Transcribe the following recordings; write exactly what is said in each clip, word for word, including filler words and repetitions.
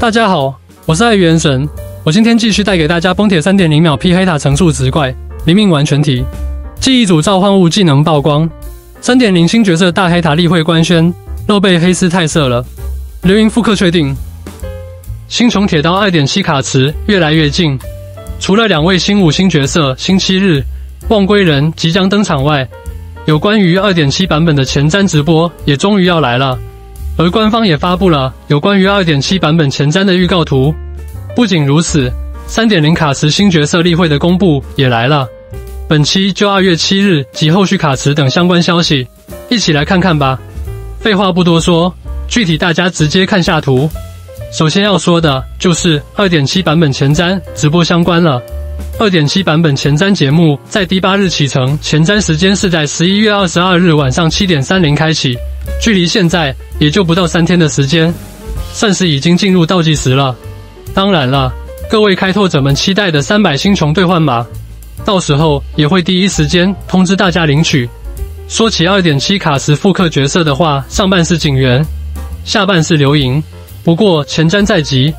大家好，我是爱元神，我今天继续带给大家崩铁 三点零 秒劈黑塔层数值怪黎明完全体记忆组召唤物技能曝光。 三点零 新角色大黑塔例会官宣，肉被黑丝太色了，流萤复刻确定。新宠铁刀 二点七 卡池越来越近，除了两位新五星角色星期日、望归人即将登场外，有关于 二点七 版本的前瞻直播也终于要来了。 而官方也发布了有关于 二点七 版本前瞻的预告图。不仅如此 ，三点零 卡池新角色例会的公布也来了。本期就二月七日及后续卡池等相关消息，一起来看看吧。废话不多说，具体大家直接看下图。首先要说的就是 二点七 版本前瞻直播相关了。二点七 版本前瞻节目在第八日启程，前瞻时间是在十一月二十二日晚上 七点三十 开启。 距离现在也就不到三天的时间，算是已经进入倒计时了。当然了，各位开拓者们期待的三百星虫兑换码，到时候也会第一时间通知大家领取。说起 二点七 卡池复刻角色的话，上半是景元，下半是流萤。不过前瞻在即，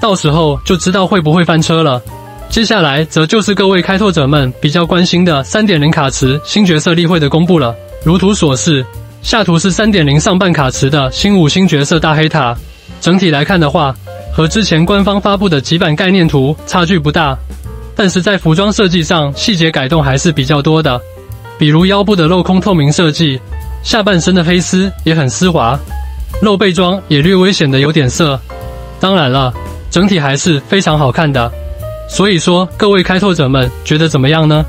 到时候就知道会不会翻车了。接下来则就是各位开拓者们比较关心的 三点零 卡池新角色例会的公布了。如图所示。 下图是 三点零 上半卡池的新五星角色大黑塔，整体来看的话，和之前官方发布的几版概念图差距不大，但是在服装设计上细节改动还是比较多的，比如腰部的镂空透明设计，下半身的黑丝也很丝滑，露背装也略微显得有点涩。当然了，整体还是非常好看的。所以说，各位开拓者们觉得怎么样呢？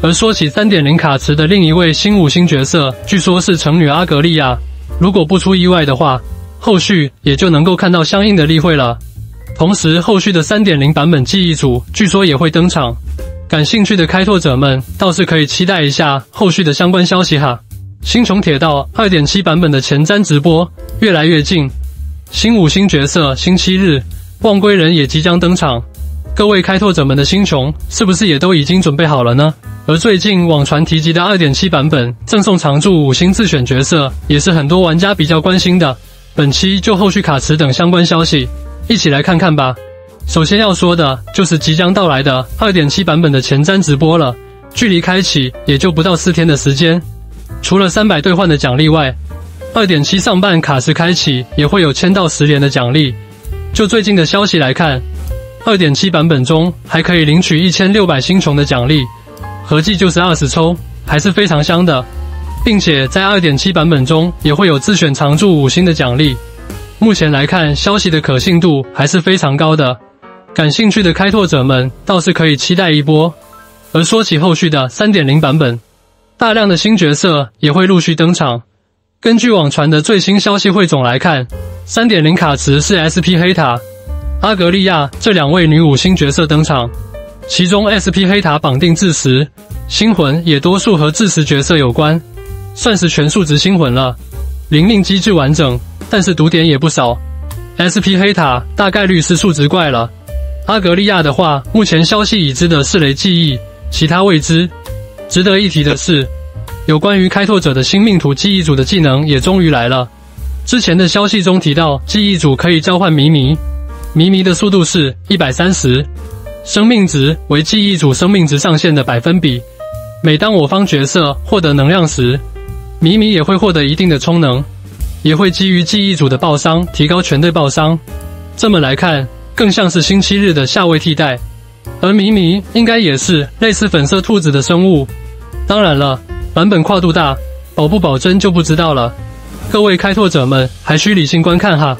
而说起 三点零 卡池的另一位新五星角色，据说是城女阿格利亚。如果不出意外的话，后续也就能够看到相应的例会了。同时，后续的 三点零 版本记忆组据说也会登场，感兴趣的开拓者们倒是可以期待一下后续的相关消息哈。新宠铁道 二点七 版本的前瞻直播越来越近，新五星角色星期日、望归人也即将登场。 各位开拓者们的星穹是不是也都已经准备好了呢？而最近网传提及的 二点七 版本赠送常驻五星自选角色，也是很多玩家比较关心的。本期就后续卡池等相关消息，一起来看看吧。首先要说的就是即将到来的 二点七 版本的前瞻直播了，距离开启也就不到四天的时间。除了三百兑换的奖励外 ，二点七 上半卡池开启也会有千到十连的奖励。就最近的消息来看。 二点七 版本中还可以领取 一千六百 星虫的奖励，合计就是二十抽，还是非常香的。并且在 二点七 版本中也会有自选常驻五星的奖励。目前来看，消息的可信度还是非常高的。感兴趣的开拓者们倒是可以期待一波。而说起后续的 三点零 版本，大量的新角色也会陆续登场。根据网传的最新消息汇总来看 ，三点零 卡池是 S P 黑塔。 阿格利亚这两位女五星角色登场，其中 S P 黑塔绑定智石，星魂也多数和智石角色有关，算是全数值星魂了。灵命机制完整，但是毒点也不少。S P 黑塔大概率是数值怪了。阿格利亚的话，目前消息已知的是雷记忆，其他未知。值得一提的是，有关于开拓者的新命图记忆组的技能也终于来了。之前的消息中提到，记忆组可以召唤迷迷。 迷迷的速度是 一百三十， 生命值为记忆组生命值上限的百分比。每当我方角色获得能量时，迷迷也会获得一定的充能，也会基于记忆组的爆伤提高全队爆伤。这么来看，更像是星期日的下位替代，而迷迷应该也是类似粉色兔子的生物。当然了，版本跨度大，保不保真就不知道了。各位开拓者们还需理性观看哈。